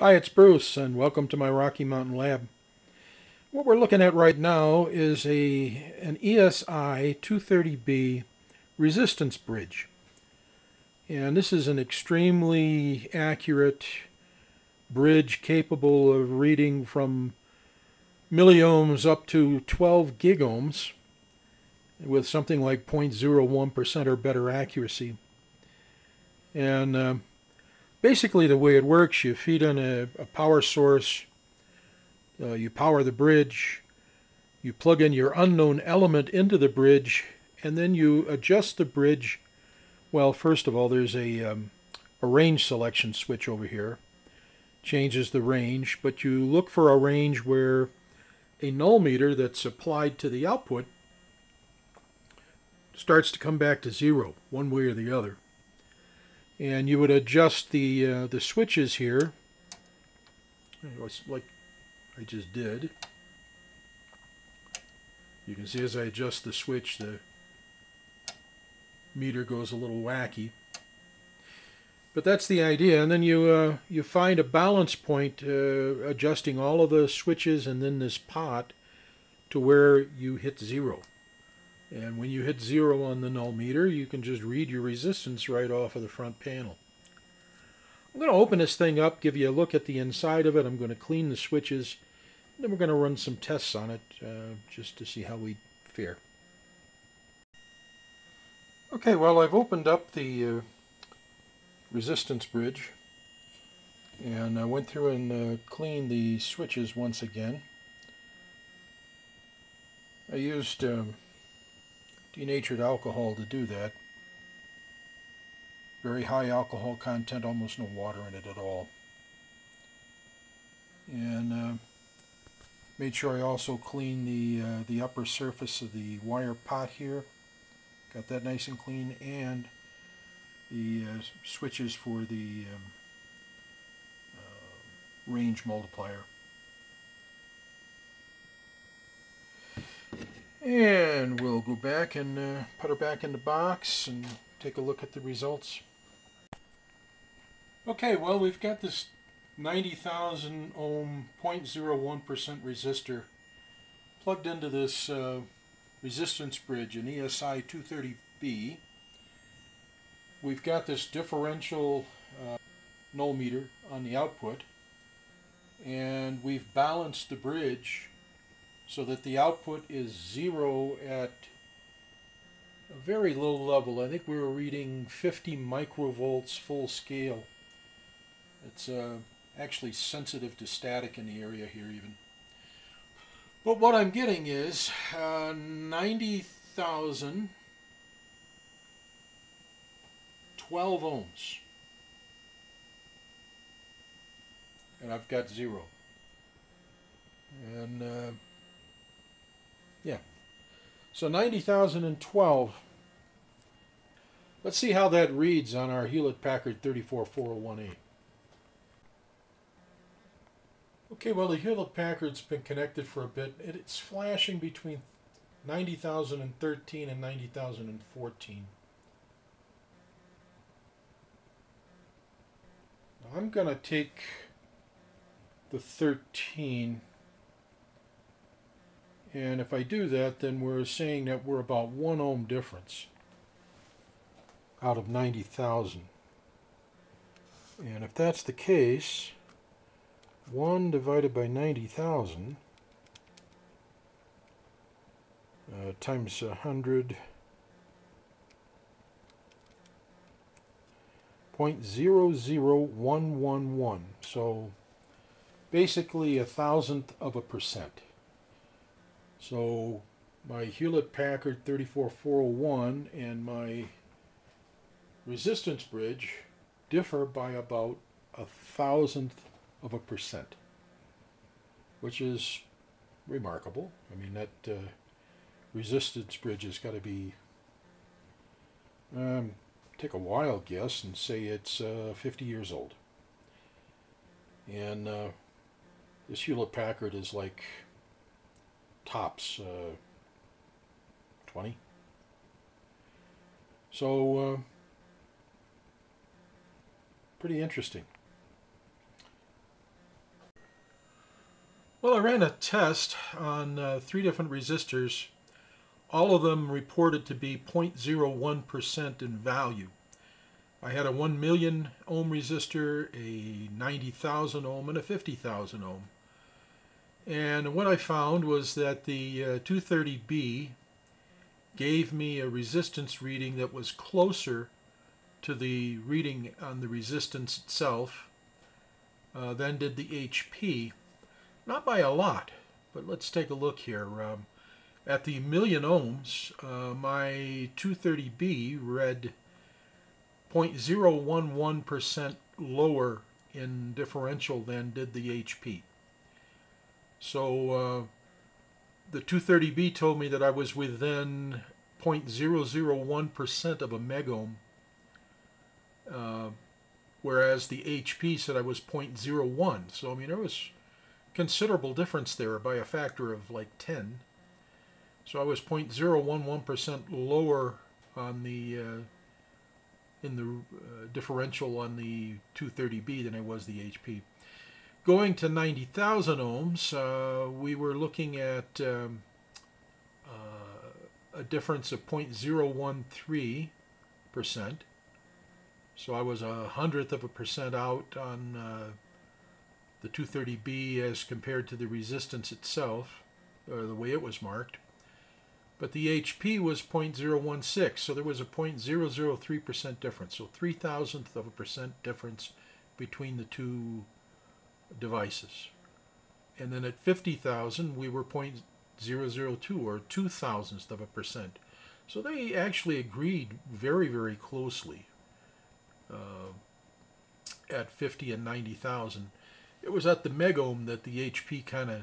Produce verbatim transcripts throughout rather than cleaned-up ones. Hi, it's Bruce, and welcome to my Rocky Mountain Lab. What we're looking at right now is a an E S I two thirty B resistance bridge. And this is an extremely accurate bridge capable of reading from milliohms up to twelve gigohms with something like zero point zero one percent or better accuracy. And uh, basically the way it works, you feed in a, a power source, uh, you power the bridge, you plug in your unknown element into the bridge, and then you adjust the bridge. Well, first of all, there's a, um, a range selection switch over here. Changes the range, but you look for a range where a null meter that's applied to the output starts to come back to zero, one way or the other. And you would adjust the uh, the switches here, like I just did. You can see as I adjust the switch, the meter goes a little wacky. But that's the idea. And then you uh, you find a balance point, uh, adjusting all of the switches and then this pot to where you hit zero. And when you hit zero on the null meter, you can just read your resistance right off of the front panel. I'm going to open this thing up, give you a look at the inside of it. I'm going to clean the switches, and then we're going to run some tests on it uh, just to see how we fare. Okay, well, I've opened up the uh, resistance bridge, and I went through and uh, cleaned the switches once again. I used Um, denatured alcohol to do that. Very high alcohol content, almost no water in it at all. And uh, made sure I also cleaned the, uh, the upper surface of the wire pot here. Got that nice and clean, and the uh, switches for the um, uh, range multiplier. And we'll go back and uh, put her back in the box and take a look at the results. Okay, well, we've got this ninety thousand ohm zero point zero one percent resistor plugged into this uh, resistance bridge, an E S I two thirty B. We've got this differential uh, null meter on the output, and we've balanced the bridge so that the output is zero at a very low level. I think we were reading fifty microvolts full scale. It's uh, actually sensitive to static in the area here even. But what I'm getting is uh, ninety thousand twelve ohms. And I've got zero. And Uh, Yeah, so ninety thousand twelve. Let's see how that reads on our Hewlett Packard three four four oh one A. Okay, well, the Hewlett Packard's been connected for a bit. It, it's flashing between ninety thousand thirteen and ninety thousand fourteen. I'm going to take the thirteen. And if I do that, then we're saying that we're about one ohm difference out of ninety thousand. And if that's the case, one divided by ninety thousand uh, times one hundred, zero point zero zero one one one. So basically a thousandth of a percent. So my Hewlett Packard three four four oh one and my resistance bridge differ by about a thousandth of a percent, which is remarkable. I mean, that uh, resistance bridge has got to be, um, take a wild guess and say it's uh, fifty years old. And uh, this Hewlett Packard is like tops uh, twenty. So uh, pretty interesting. Well, I ran a test on uh, three different resistors. All of them reported to be zero point zero one percent in value. I had a one million ohm resistor, a ninety thousand ohm, and a fifty thousand ohm. And what I found was that the uh, two thirty B gave me a resistance reading that was closer to the reading on the resistance itself uh, than did the H P. Not by a lot, but let's take a look here. Um, at the million ohms, uh, my two thirty B read zero point zero one one percent lower in differential than did the H P. So uh, the two thirty B told me that I was within zero point zero zero one percent of a megohm, uh, whereas the H P said I was zero point zero one. So I mean, there was considerable difference there by a factor of like ten. So I was zero point zero one one percent lower on the uh, in the uh, differential on the two thirty B than I was the H P. Going to ninety thousand ohms, uh, we were looking at um, uh, a difference of zero point zero one three percent. So I was a hundredth of a percent out on uh, the two thirty B as compared to the resistance itself, or the way it was marked. But the H P was zero point zero one six, so there was a zero point zero zero three percent difference, so three thousandth of a percent difference between the two devices. And then at fifty thousand, we were zero point zero zero two, or two thousandths of a percent. So they actually agreed very, very closely uh, at fifty and ninety thousand. It was at the megohm that the H P kind of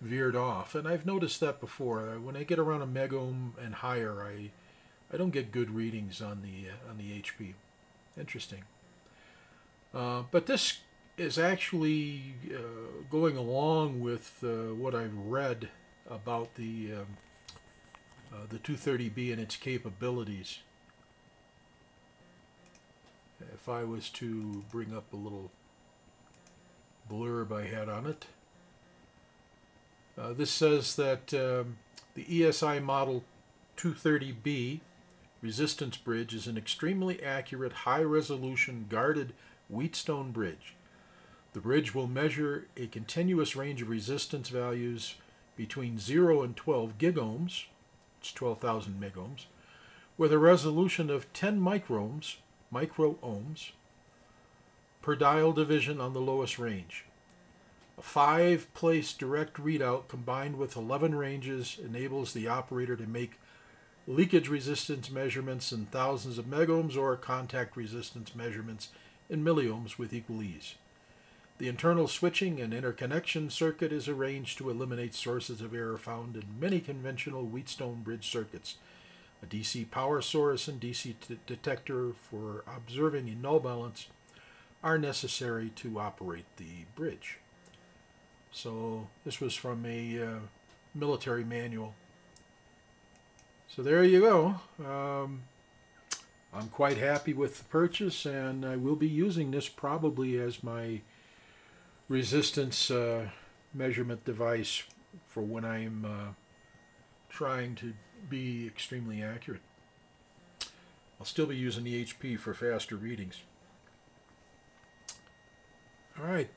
veered off, and I've noticed that before. When I get around a megohm and higher, I I don't get good readings on the uh, on the H P. Interesting. Uh, but this is actually uh, going along with uh, what I've read about the um, uh, the two thirty B and its capabilities. If I was to bring up a little blurb I had on it. Uh, this says that um, the E S I model two thirty B resistance bridge is an extremely accurate, high-resolution, guarded Wheatstone bridge. The bridge will measure a continuous range of resistance values between zero and twelve gigohms, it's twelve thousand megohms, with a resolution of ten microohms, microohms, per dial division on the lowest range. A five-place direct readout combined with eleven ranges enables the operator to make leakage resistance measurements in thousands of megohms or contact resistance measurements in milliohms with equal ease. The internal switching and interconnection circuit is arranged to eliminate sources of error found in many conventional Wheatstone bridge circuits. A D C power source and D C detector for observing a null balance are necessary to operate the bridge. So this was from a uh, military manual. So there you go. Um, I'm quite happy with the purchase, and I will be using this probably as my resistance uh, measurement device for when I'm uh, trying to be extremely accurate. I'll still be using the H P for faster readings. All right.